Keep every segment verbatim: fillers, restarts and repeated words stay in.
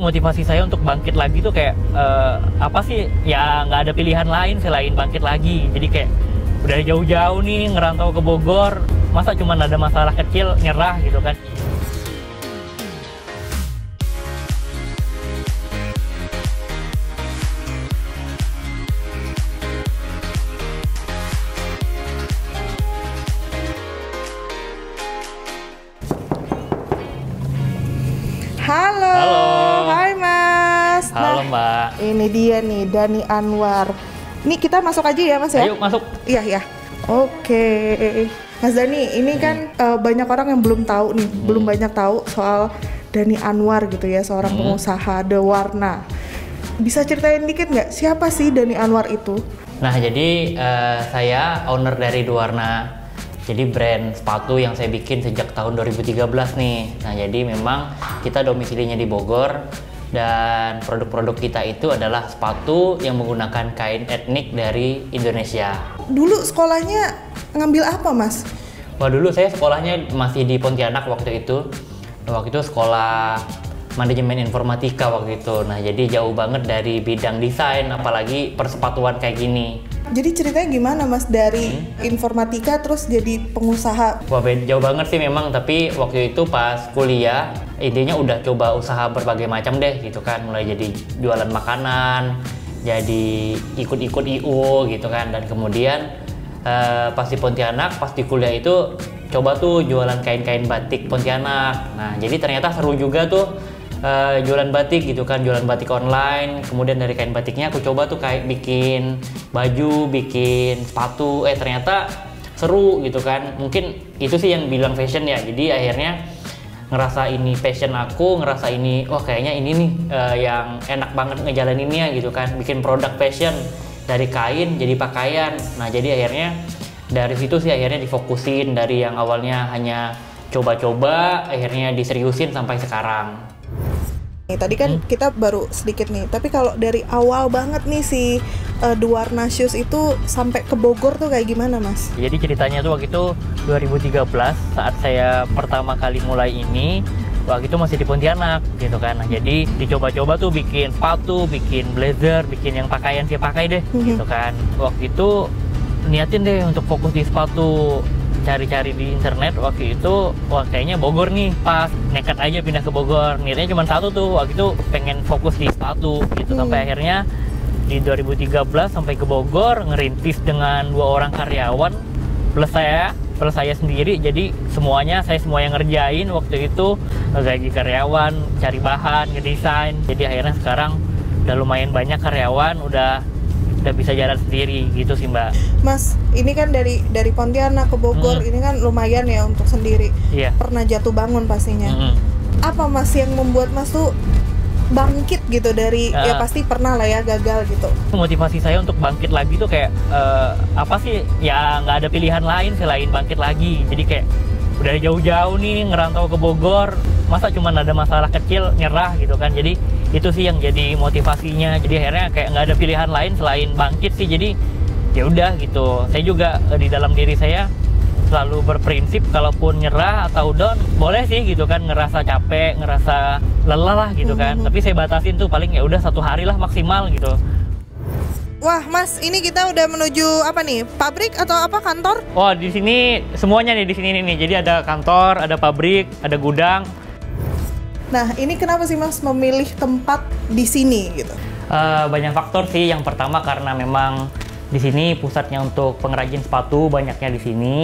Motivasi saya untuk bangkit lagi tuh kayak uh, apa sih ya, nggak ada pilihan lain selain bangkit lagi. Jadi kayak udah jauh-jauh nih ngerantau ke Bogor, masa cuma ada masalah kecil nyerah gitu kan. Halo, halo. Halo Mbak. Nah, ini dia nih Dani Anwar. Ini kita masuk aja ya Mas ya. Ayo masuk. Iya ya. Oke. Mas Dani, ini hmm. kan uh, banyak orang yang belum tahu nih, hmm. belum banyak tahu soal Dani Anwar gitu ya, seorang hmm. pengusaha Dewarna. Bisa ceritain dikit nggak siapa sih Dani Anwar itu? Nah jadi uh, saya owner dari Dewarna. Jadi brand sepatu yang saya bikin sejak tahun dua ribu tiga belas nih. Nah jadi memang kita domisilinya di Bogor. Dan produk-produk kita itu adalah sepatu yang menggunakan kain etnik dari Indonesia. Dulu sekolahnya ngambil apa, Mas? Wah, dulu saya sekolahnya masih di Pontianak waktu itu. Waktu itu sekolah manajemen informatika waktu itu. Nah, jadi jauh banget dari bidang desain, apalagi persepatuan kayak gini. Jadi ceritanya gimana Mas dari hmm. informatika terus jadi pengusaha? Wah, jauh banget sih memang, tapi waktu itu pas kuliah intinya udah coba usaha berbagai macam deh gitu kan, mulai jadi jualan makanan, jadi ikut-ikut I U gitu kan, dan kemudian eh, pas di Pontianak, pas di kuliah itu coba tuh jualan kain-kain batik Pontianak. Nah, jadi ternyata seru juga tuh. Uh, jualan batik gitu kan, jualan batik online. Kemudian dari kain batiknya aku coba tuh kayak bikin baju, bikin sepatu. Eh ternyata seru gitu kan. Mungkin itu sih yang bilang fashion ya. Jadi akhirnya ngerasa ini passion aku, ngerasa ini wah kayaknya ini nih uh, yang enak banget ngejalaninnya gitu kan. Bikin produk fashion dari kain jadi pakaian. Nah jadi akhirnya dari situ sih akhirnya difokusin, dari yang awalnya hanya coba-coba akhirnya diseriusin sampai sekarang. Tadi kan hmm. kita baru sedikit nih, tapi kalau dari awal banget nih si uh, Dewarna Shoes itu sampai ke Bogor tuh kayak gimana Mas? Jadi ceritanya tuh waktu itu dua ribu tiga belas saat saya pertama kali mulai ini, waktu itu masih di Pontianak gitu kan. Nah, jadi dicoba-coba tuh bikin sepatu, bikin blazer, bikin yang pakaian dia pakai deh hmm. gitu kan. Waktu itu niatin deh untuk fokus di sepatu, cari-cari di internet waktu itu, wah kayaknya Bogor nih pas, nekat aja pindah ke Bogor. Niatnya cuma satu tuh, waktu itu pengen fokus di sepatu gitu. hmm. Sampai akhirnya di dua ribu tiga belas sampai ke Bogor, ngerintis dengan dua orang karyawan plus saya, plus saya sendiri. Jadi semuanya, saya semua yang ngerjain waktu itu, gaji karyawan, cari bahan, ngedesain. Jadi akhirnya sekarang udah lumayan banyak karyawan, udah udah bisa jalan sendiri gitu sih Mbak. Mas, ini kan dari dari Pontianak ke Bogor, hmm. ini kan lumayan ya untuk sendiri. Iya. Pernah jatuh bangun pastinya. Hmm. Apa Mas yang membuat Mas tuh bangkit gitu dari uh, ya pasti pernah lah ya gagal gitu. Motivasi saya untuk bangkit lagi tuh kayak uh, apa sih ya, nggak ada pilihan lain selain bangkit lagi. Jadi kayak udah jauh-jauh nih ngerantau ke Bogor, masa cuma ada masalah kecil nyerah gitu kan. Jadi itu sih yang jadi motivasinya. Jadi akhirnya kayak nggak ada pilihan lain selain bangkit sih. Jadi ya udah gitu. Saya juga di dalam diri saya selalu berprinsip, kalaupun nyerah atau down boleh sih gitu kan, ngerasa capek, ngerasa lelah lah gitu kan. Mm-hmm. Tapi saya batasin tuh paling ya udah satu hari lah maksimal gitu. Wah Mas, ini kita udah menuju apa nih? Pabrik atau apa, kantor? Wah, di sini semuanya nih, di sini nih. Jadi ada kantor, ada pabrik, ada gudang. Nah, ini kenapa sih Mas memilih tempat di sini gitu? Uh, banyak faktor sih. Yang pertama karena memang di sini pusatnya untuk pengrajin sepatu, banyaknya di sini.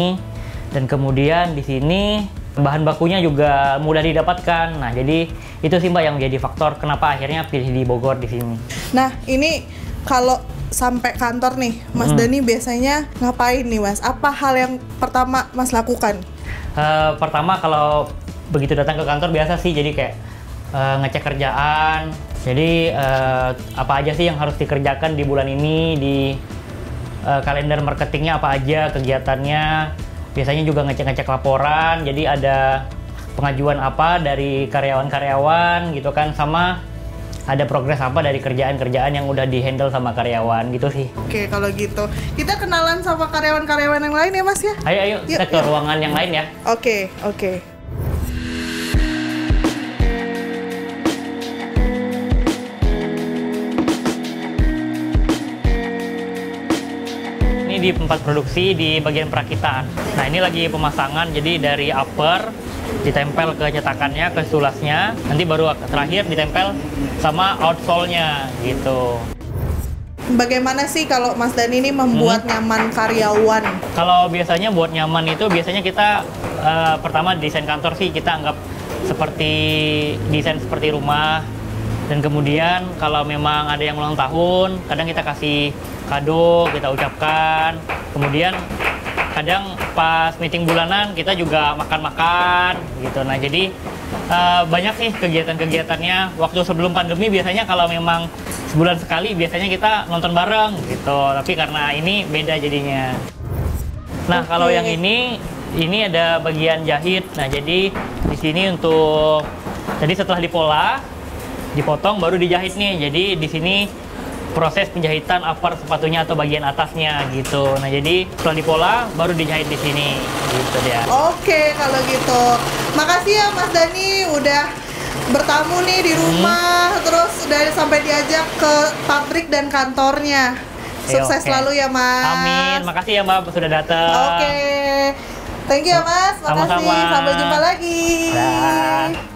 Dan kemudian di sini bahan bakunya juga mudah didapatkan. Nah, jadi itu sih Mbak yang menjadi faktor kenapa akhirnya pilih di Bogor di sini. Nah, ini kalau sampai kantor nih, Mas hmm. Dani biasanya ngapain nih Mas? Apa hal yang pertama Mas lakukan? Uh, pertama kalau begitu datang ke kantor biasa sih, jadi kayak uh, ngecek kerjaan. Jadi uh, apa aja sih yang harus dikerjakan di bulan ini, di uh, kalender marketingnya apa aja kegiatannya. Biasanya juga ngecek-ngecek laporan, jadi ada pengajuan apa dari karyawan-karyawan gitu kan, sama ada progres apa dari kerjaan-kerjaan yang udah di-handle sama karyawan gitu sih. Oke, kalau gitu kita kenalan sama karyawan-karyawan yang lain ya Mas ya? Ayo, ayo, yuk, kita ke yuk. ruangan yang lain ya. Oke, oke. di tempat produksi di bagian perakitan. Nah, ini lagi pemasangan, jadi dari upper ditempel ke cetakannya, ke sulasnya, nanti baru terakhir ditempel sama outsole-nya gitu. Bagaimana sih kalau Mas Dani ini membuat hmm. nyaman karyawan? Kalau biasanya buat nyaman itu biasanya kita uh, pertama desain kantor sih kita anggap seperti desain seperti rumah. Dan kemudian kalau memang ada yang ulang tahun, kadang kita kasih kado, kita ucapkan. Kemudian kadang pas meeting bulanan kita juga makan-makan gitu. Nah, jadi uh, banyak sih kegiatan-kegiatannya. Waktu sebelum pandemi biasanya kalau memang sebulan sekali biasanya kita nonton bareng gitu. Tapi karena ini beda jadinya. Nah, okay. Kalau yang ini, ini ada bagian jahit. Nah, jadi di sini untuk jadi setelah dipola, dipotong baru dijahit nih. Jadi di sini proses penjahitan upper sepatunya atau bagian atasnya gitu. Nah, jadi setelah dipola baru dijahit di sini gitu dia. Oke, kalau gitu. Makasih ya Mas Dani udah bertamu nih di rumah, hmm. terus udah sampai diajak ke pabrik dan kantornya. Sukses Oke. selalu ya, Mas. Amin. Makasih ya, Mbak, sudah datang. Oke. Thank you ya, Mas. Makasih. Sama-sama. Sampai jumpa lagi. Dah.